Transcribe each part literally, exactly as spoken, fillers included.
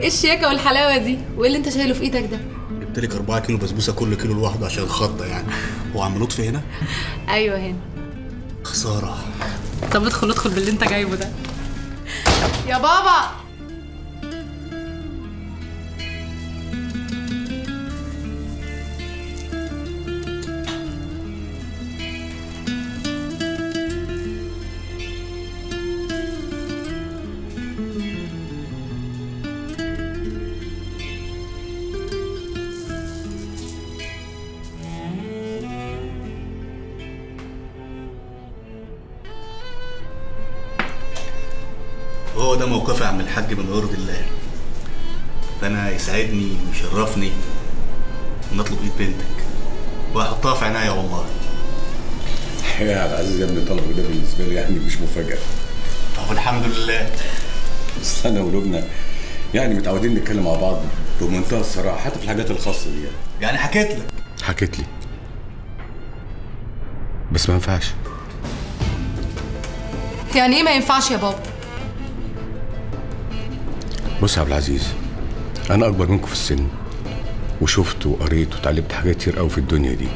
ايه الشياكه والحلاوه دي؟ وايه اللي انت شايله في ايدك ده؟ جبت لك أربعة كيلو بسبوسه كل كيلو لوحده عشان الخطه يعني. هو عم لطفي هنا؟ ايوه هنا. خساره. طب ادخل ادخل باللي انت جايبه ده. يا بابا هو ده موقفي يا عم الحاج من ارض الله. فانا يسعدني ويشرفني ان اطلب ايد بنتك وهحطها في عناية والله. الحقيقه يا عبد العزيز يا ابني طلبك ده بالنسبه لي يعني مش مفاجاه. طب الحمد لله. اصل انا ولبنى يعني متعودين نتكلم مع بعض بمنتهى الصراحه حتى في الحاجات الخاصه دي يعني. يعني حكيت لك؟ حكيت لي. بس ما ينفعش. يعني ايه ما ينفعش يا بابا؟ بص يا عبد العزيز، أنا أكبر منكم في السن وشفت وقريت وتعلمت حاجات كتير قوي في الدنيا دي.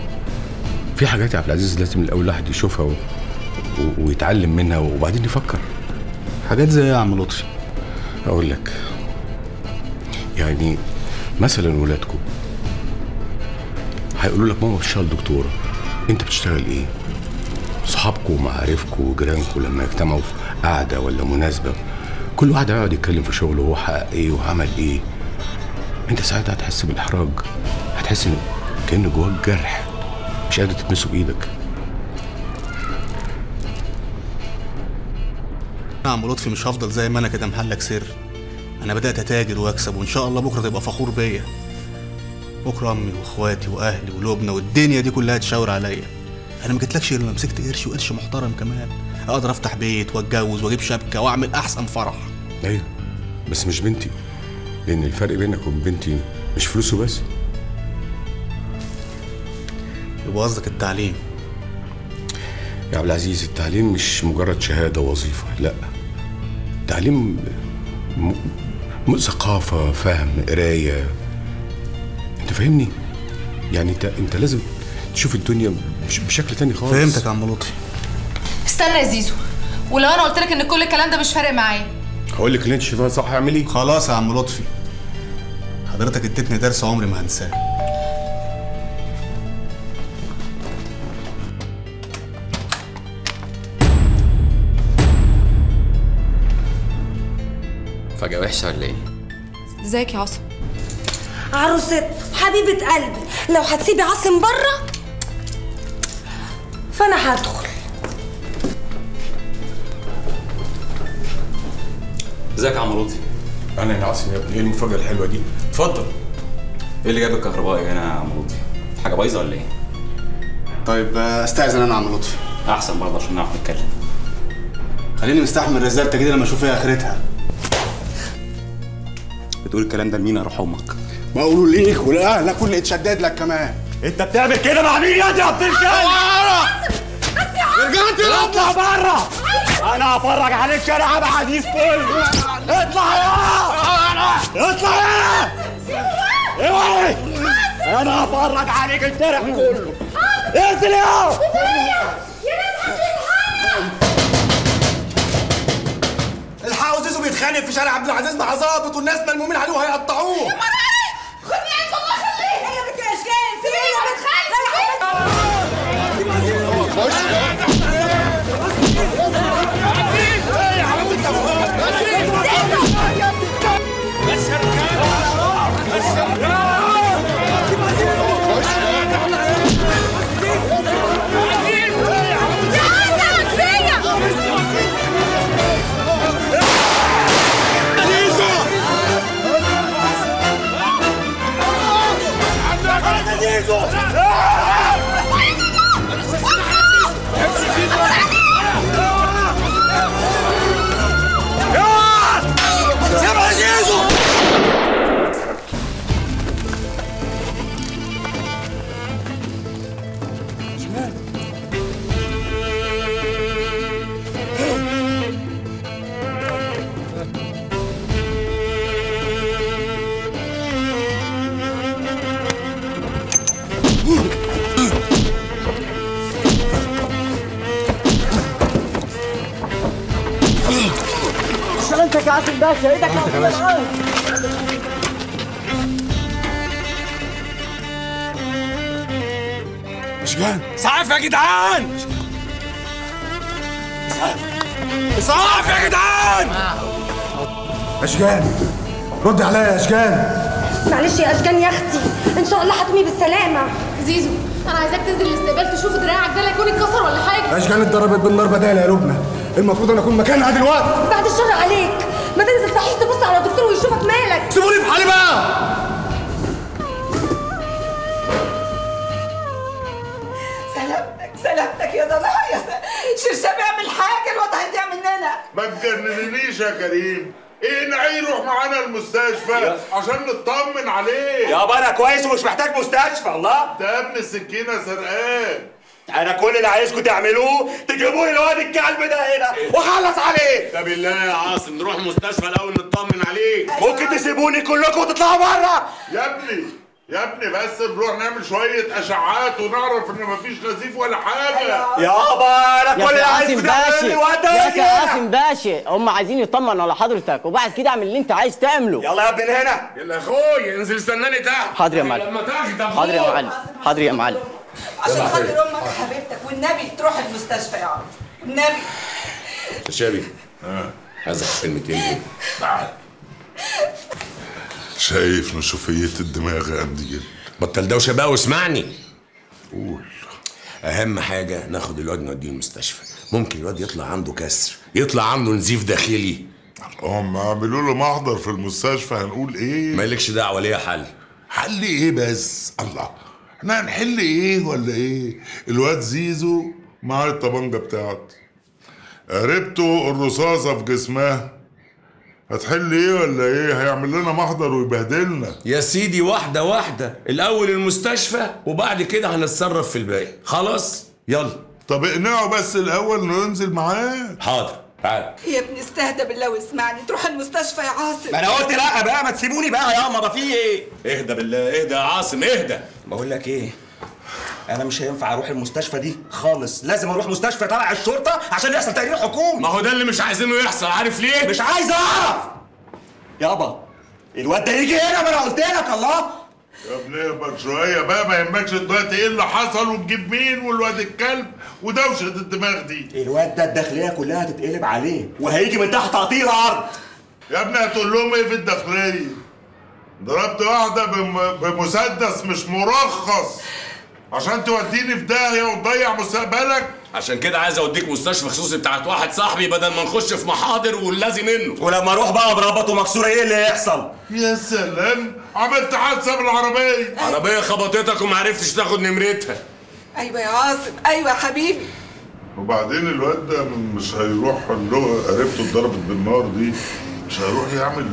في حاجات يا عبد العزيز لازم الأول الواحد يشوفها و... و... ويتعلم منها وبعدين يفكر. حاجات زي إيه يا عم لطفي؟ أقول لك يعني مثلا ولادكم هيقولوا لك ماما بتشتغل دكتورة، أنت بتشتغل إيه؟ صحابكم ومعارفكم وجيرانكم لما يجتمعوا في قعدة ولا مناسبة كل واحد هيقعد يتكلم في شغله وهو حقق ايه وعمل ايه. انت ساعتها هتحس بالاحراج، هتحس ان كأن جواك جرح مش قادر تتمسه بايدك. يا عم لطفي مش هفضل زي ما انا كده محلك سر. انا بدات اتاجر واكسب وان شاء الله بكره تبقى فخور بيا. بكره امي واخواتي واهلي ولبنى والدنيا دي كلها تشاور عليا. انا ما جيتلكش الا لما مسكت قرش، وقرش محترم كمان اقدر افتح بيت واتجوز واجيب شبكه واعمل احسن فرح. ايوه بس مش بنتي، لان الفرق بينك وبين بنتي مش فلوسه بس. يبقى قصدك التعليم يا عبد العزيز. التعليم مش مجرد شهاده ووظيفه، لا. التعليم م... ثقافه، فهم، قرايه. انت فاهمني؟ يعني انت انت لازم تشوف الدنيا بشكل تاني خالص. فهمتك يا عم لطفي. استنى يا زيزو، ولو انا قلت لك ان كل الكلام ده مش فارق معايا؟ هقول لك اللي انت شايفاه صح. اعمل ايه؟ خلاص يا عم لطفي، حضرتك اديتني درس عمري ما هنساه. فجأة وحشة ولا ايه؟ ازيك يا عاصم؟ عروسة حبيبة قلبي، لو هتسيبي عاصم بره فانا هدخل. ازيك يا عم لطفي؟ اهلا يا عاصم يا ابني. ايه المفاجأة الحلوة دي؟ اتفضل. ايه اللي جاب الكهربائي هنا يا عم لطفي؟ حاجة بايظة ولا ايه؟ طيب استأذن انا يا عم لطفي. احسن برضه عشان نعرف نتكلم. خليني مستحمل رسالتك دي لما اشوف ايه اخرتها. بتقول الكلام ده لمين؟ اروح امك. ما اقولوا ليك ولاهلك واللي اتشدد لك كمان. انت بتعمل كده مع مين يا دي يا عبد الكريم؟ رجعت اطلع بره. انا هفرج عليك شارع ابو حديث كله. اطلع يا اطلع يا اوعي. انا هفرج عليك الشارع كله. انزل يا الحقوا زيزو بيتخانق في شارع عبد العزيز مع ظابط والناس ملمومين عليه وهيقطعوه. خدني عيد الله خليك. انا بنت اشجان سيبيني بتخانق. شغلتك يا عاصم باشا، ايدك يا عاصم. اشجان اسعاف يا جدعان، اسعاف اسعاف يا جدعان. اشجان رد عليا يا اشجان. معلش يا اشجان يا اختي، ان شاء الله هتقومي بالسلامه. زيزو انا عايزاك تنزل الاستقبال تشوف دراعك ده لا يكون اتكسر ولا حاجه. اشجان اتضربت بالنار بدال يا لبنى، المفروض انا اكون مكانها دلوقتي. بعد الشر عليك، ما تنزل صحيح تبص على الدكتور ويشوفك. مالك؟ سيبوني في حالي بقى. سلامتك سلامتك يا ضلع، يا شرشاب يعمل حاجه الوضع هيضيع مننا. ما تجننيش يا كريم، ايه نعي يروح معانا المستشفى عشان نطمن عليه. يابا انا كويس ومش محتاج مستشفى. الله ده ابن السكينه سرقان. انا كل اللي عايزكم تعملوه تجيبوا لي الواد الكلب ده هنا واخلص عليه. ده بالله يا عاصم نروح المستشفى الاول نطمن عليه. ممكن تسيبوني كلكم وتطلعوا بره يا ابني يا ابني؟ بس نروح نعمل شويه اشعاعات ونعرف ان مفيش نزيف ولا حاجه. يابا انا كل اللي عايزكم تعملوه يا يا عاصم باشا، هم عايزين يطمنوا على حضرتك وبعد كده اعمل اللي انت عايز تعمله. يلا يا ابني هنا، يلا يا اخويا انزل استناني تحت. حاضر يا معلم، حاضر يا معلم، حاضر يا معلم. عشان خاطر امك وحبيبتك والنبي تروح المستشفى يا عم، النبي. يا شبي اه عايز احكي كلمتين كده. تعال شايف نشوفية الدماغ قد كده. بطل دوشه بقى واسمعني. قول. اهم حاجه ناخد الواد نوديه المستشفى، ممكن الواد يطلع عنده كسر، يطلع عنده نزيف داخلي. هم اعملوا له محضر في المستشفى هنقول ايه؟ مالكش دعوه. ليه يا حل؟ حل ايه بس؟ الله احنا هنحل ايه ولا ايه؟ الواد زيزو معاه الطبنجه بتاعته، قريبته الرصاصه في جسمها، هتحل ايه ولا ايه؟ هيعمل لنا محضر ويبهدلنا. يا سيدي واحده واحده، الاول المستشفى وبعد كده هنتصرف في الباقي. خلاص يلا. طب اقنعه بس الاول ننزل معاه. حاضر تعال يا ابني، استهدى بالله واسمعني، تروح المستشفى يا عاصم. ما انا قلت لا بقى، ما تسيبوني بقى يا ماما. في ايه؟ اهدى بالله، اهدى يا عاصم اهدى. بقول لك ايه، انا مش هينفع اروح المستشفى دي خالص، لازم اروح مستشفى تبع الشرطه عشان يحصل تقرير حكومي. ما هو ده اللي مش عايزينه يحصل. عارف ليه؟ مش عايز اعرف. يابا الواد ده يجي هنا، ما انا قلت لك. الله يا ابني اهبط شويه بقى، ما يهمكش دلوقتي ايه اللي حصل وتجيب مين والواد الكلب ودوشه الدماغ دي. الواد ده الداخليه كلها هتتقلب عليه وهيجي من تحت قطيع الارض. يا ابني هتقول لهم ايه في الداخليه؟ ضربت واحده بمسدس مش مرخص عشان توديني في داهيه وتضيع مستقبلك. عشان كده عايز اوديك مستشفى خصوصي بتاعت واحد صاحبي بدل ما نخش في محاضر واللازم منه. ولما اروح بقى بربطه مكسوره ايه اللي هيحصل؟ يا سلام، عملت حادثه بالعربيه. عربيه خبطتك ومعرفتش تاخد نمرتها. ايوه يا عاصم، ايوه يا حبيبي. وبعدين الواد ده مش هيروح له قريبته اتضربت بالنار دي، مش هيروح يعمل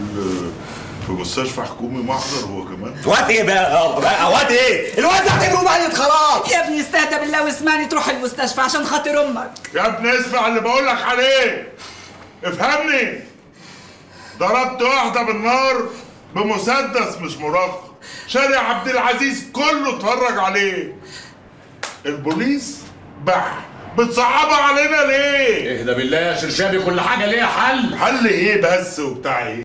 في مستشفى حكومي محضر هو كمان؟ واد ايه بقى؟ بقى واد ايه؟ الواد ده هتجيبه بعد خلاص. يا ابني استهدى بالله واسمعني، تروح المستشفى عشان خاطر امك. يا ابني اسمع اللي بقول لك عليه، افهمني. ضربت واحده بالنار بمسدس مش مرخص، شارع عبد العزيز كله اتفرج عليه. البوليس بح بتصعبها علينا ليه؟ اهدى بالله يا شرشابي، كل حاجه ليها حل. حل ايه بس وبتاع ايه؟